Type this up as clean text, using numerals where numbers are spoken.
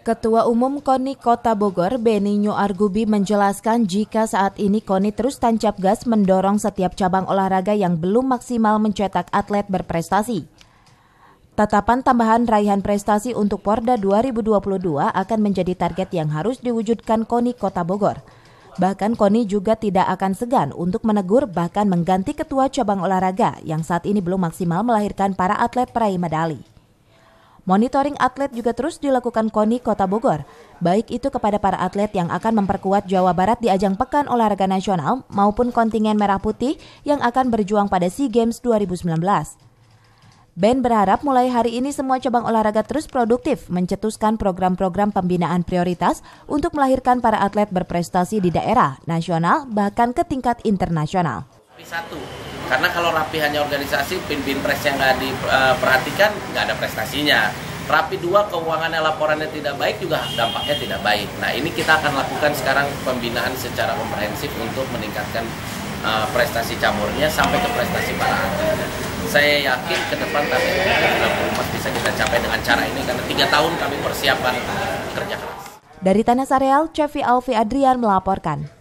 Ketua Umum KONI Kota Bogor, Benny Argubi menjelaskan jika saat ini KONI terus tancap gas mendorong setiap cabang olahraga yang belum maksimal mencetak atlet berprestasi. Tatapan tambahan raihan prestasi untuk Porda 2022 akan menjadi target yang harus diwujudkan KONI Kota Bogor. Bahkan KONI juga tidak akan segan untuk menegur bahkan mengganti ketua cabang olahraga yang saat ini belum maksimal melahirkan para atlet peraih medali. Monitoring atlet juga terus dilakukan KONI Kota Bogor, baik itu kepada para atlet yang akan memperkuat Jawa Barat di ajang Pekan Olahraga Nasional maupun kontingen Merah Putih yang akan berjuang pada SEA Games 2019. Ben berharap mulai hari ini semua cabang olahraga terus produktif mencetuskan program-program pembinaan prioritas untuk melahirkan para atlet berprestasi di daerah, nasional, bahkan ke tingkat internasional. Karena kalau rapi hanya organisasi, pin-pin pres yang nggak diperhatikan, nggak ada prestasinya. Rapi dua, keuangannya laporannya tidak baik juga dampaknya tidak baik. Nah ini kita akan lakukan sekarang pembinaan secara komprehensif untuk meningkatkan prestasi campurnya sampai ke prestasi para atlet. Saya yakin ke depan target 2024 bisa kita capai dengan cara ini karena 3 tahun kami persiapan kerja keras. Dari Tanah Sareal, Chevi Alvi Adrian melaporkan.